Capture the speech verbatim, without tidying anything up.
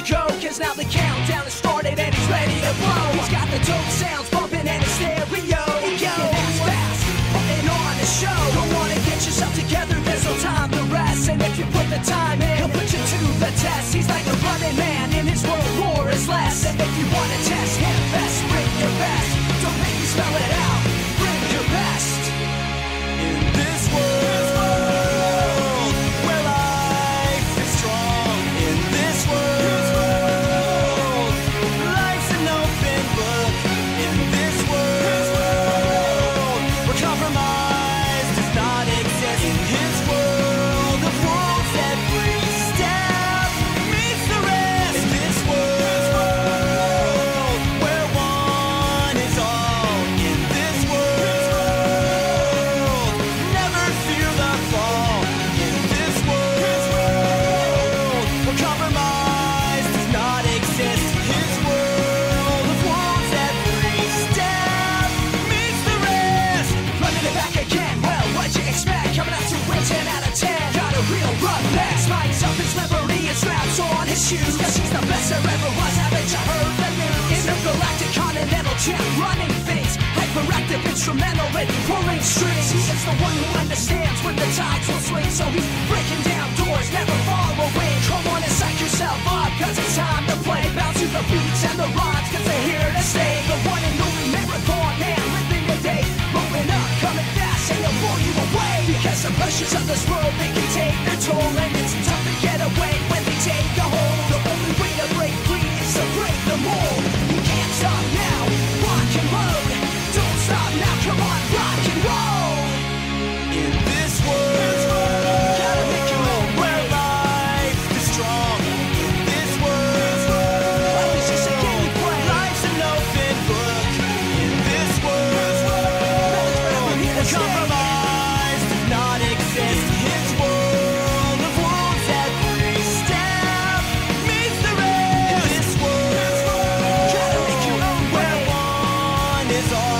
it go, cause now the countdown has started and he's ready to blow. He's got the dope sounds bumping and it's stereo. Yo, that's fast, putting on a show. Don't wanna get yourself together, there's no time to rest. And if you put the time in, he'll put you to the test. He's like a running man, in his world war is less. And if you wanna test him best, bring your best. Don't make me spell it out, bring your best. In this world, cause he's the best there ever was, haven't you heard the news? Intergalactic Continental champ, running things, hyperactive, instrumental with pulling strings. He is the one who understands when the tides will swing, so he's breaking down doors, never far away. Come on and psych yourself up, cause it's time to play. Bounce to the beats and the rhymes, cause they're here to stay. The one and only marathon man, living your day, moving up, coming fast, and they'll blow you away. Because the pressures of this world, they can take their toll, and it's tough to get away when they take a hold. It's all